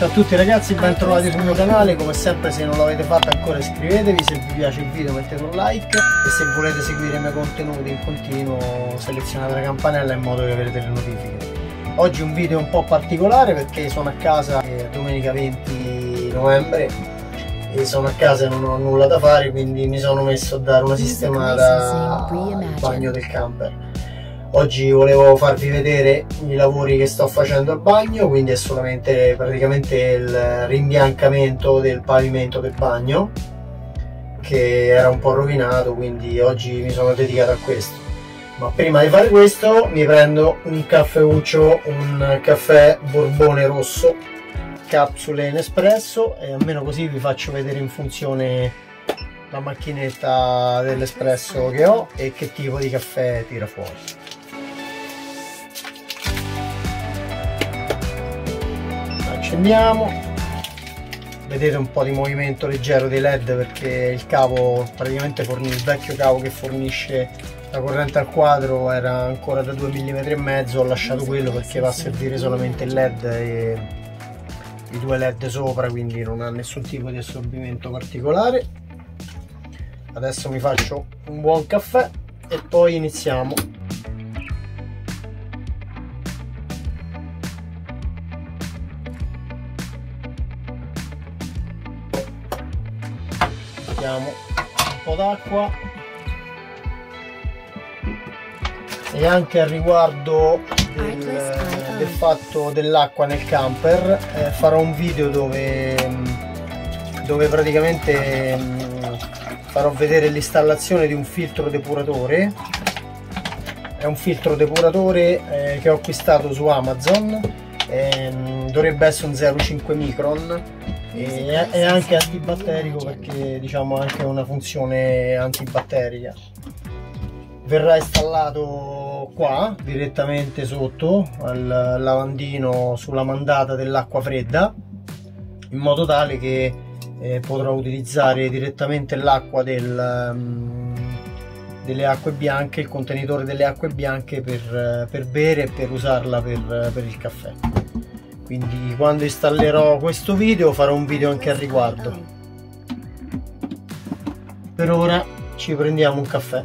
Ciao a tutti ragazzi, bentrovati sul mio canale. Come sempre, se non l'avete fatto ancora, iscrivetevi. Se vi piace il video mettete un like e se volete seguire i miei contenuti in continuo selezionate la campanella in modo che avrete le notifiche. Oggi un video un po' particolare perché sono a casa domenica 20 novembre e sono a casa e non ho nulla da fare, quindi mi sono messo a dare una sistemata al bagno del camper. Oggi volevo farvi vedere i lavori che sto facendo al bagno, quindi è solamente praticamente il rimbiancamento del pavimento del bagno che era un po' rovinato, quindi oggi mi sono dedicato a questo. Ma prima di fare questo mi prendo un caffeuccio, un caffè Borbone rosso, capsule in espresso, e almeno così vi faccio vedere in funzione la macchinetta dell'espresso che ho e che tipo di caffè tira fuori. Accendiamo, vedete un po' di movimento leggero dei LED perché il cavo praticamente il vecchio cavo che fornisce la corrente al quadro era ancora da 2,5 mm. Ho lasciato quello perché va a servire solamente il LED e i due LED sopra, quindi non ha nessun tipo di assorbimento particolare. Adesso mi faccio un buon caffè e poi iniziamo. Mettiamo un po' d'acqua e anche a riguardo del fatto dell'acqua nel camper farò un video dove praticamente farò vedere l'installazione di un filtro depuratore. È un filtro depuratore che ho acquistato su Amazon, dovrebbe essere un 0,5 micron e è anche antibatterico perché diciamo ha anche una funzione antibatterica. Verrà installato qua direttamente sotto al lavandino sulla mandata dell'acqua fredda, in modo tale che potrò utilizzare direttamente l'acqua delle acque bianche, il contenitore delle acque bianche per bere e per usarla per il caffè. Quindi quando installerò questo video farò un video anche al riguardo. Per ora ci prendiamo un caffè.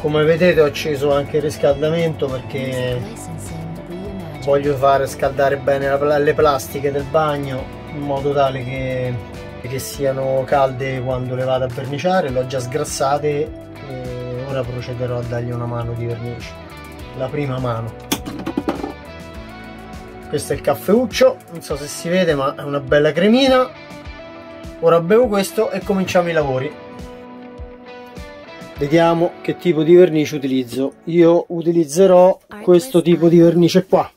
Come vedete ho acceso anche il riscaldamento perché voglio far scaldare bene le plastiche del bagno in modo tale che siano calde quando le vado a verniciare. Le ho già sgrassate e ora procederò a dargli una mano di vernice, la prima mano. Questo è il caffeuccio, non so se si vede ma è una bella cremina. Ora bevo questo e cominciamo i lavori. Vediamo che tipo di vernice utilizzo. Io utilizzerò questo tipo di vernice qua.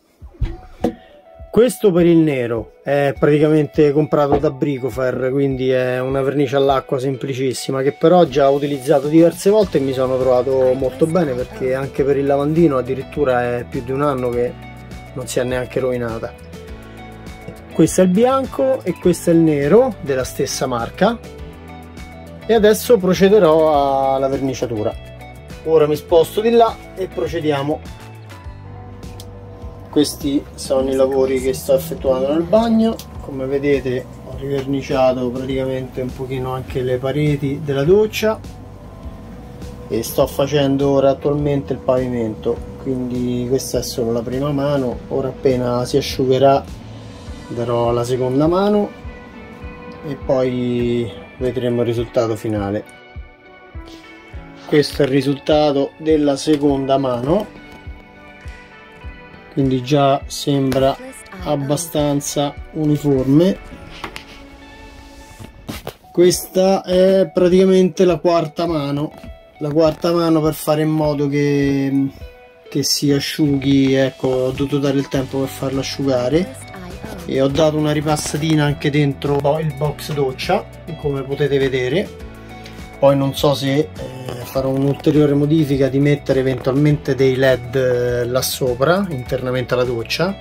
Questo per il nero è praticamente comprato da Bricofer, quindi è una vernice all'acqua semplicissima che però ho già utilizzato diverse volte e mi sono trovato molto bene perché anche per il lavandino addirittura è più di un anno che non si è neanche rovinata. Questo è il bianco e questo è il nero della stessa marca e adesso procederò alla verniciatura. Ora mi sposto di là e procediamo. Questi sono i lavori che sto effettuando nel bagno. Come vedete ho riverniciato praticamente un pochino anche le pareti della doccia e sto facendo ora attualmente il pavimento, quindi questa è solo la prima mano. Ora appena si asciugherà darò la seconda mano e poi vedremo il risultato finale. Questo è il risultato della seconda mano, quindi già sembra abbastanza uniforme. Questa è praticamente la quarta mano per fare in modo che si asciughi. Ecco, ho dovuto dare il tempo per farla asciugare e ho dato una ripassatina anche dentro il box doccia come potete vedere. Poi non so se farò un'ulteriore modifica di mettere eventualmente dei LED là sopra internamente alla doccia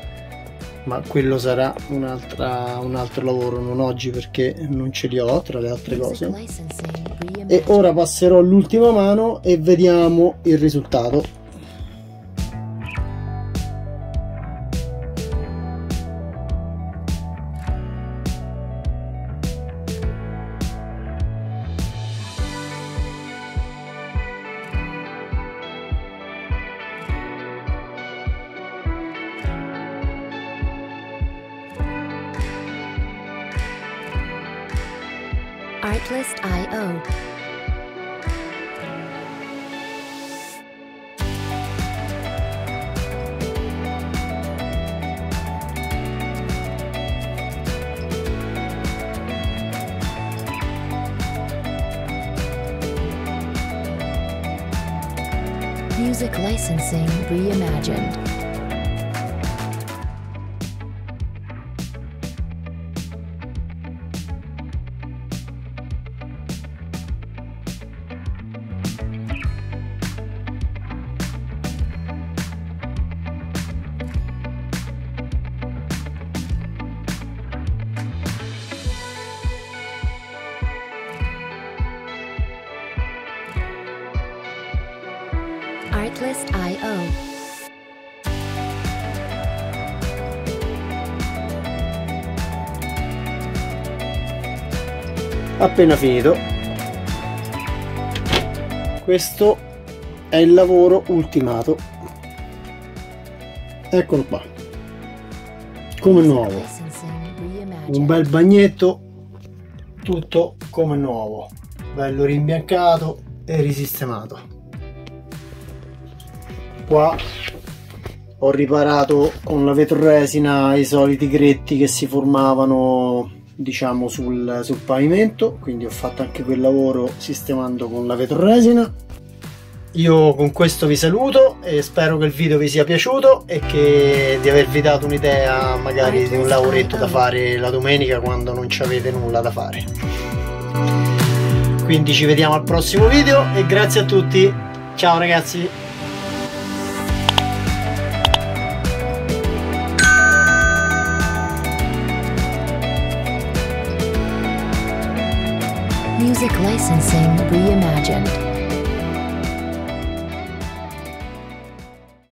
ma quello sarà un altro lavoro, non oggi perché non ce li ho, tra le altre cose. E ora passerò l'ultima mano e vediamo il risultato. Artlist.io Music Licensing Reimagined. Artlist.io Appena finito. Questo è il lavoro ultimato. Eccolo qua, come nuovo, un bel bagnetto, tutto come nuovo, bello rimbiancato e risistemato. Qua ho riparato con la vetroresina i soliti gretti che si formavano, diciamo, sul pavimento, quindi ho fatto anche quel lavoro sistemando con la vetroresina. Io con questo vi saluto e spero che il video vi sia piaciuto e che di avervi dato un'idea magari di un lavoretto da fare la domenica quando non ci avete nulla da fare. Quindi ci vediamo al prossimo video e grazie a tutti, ciao ragazzi! Music Licensing Reimagined.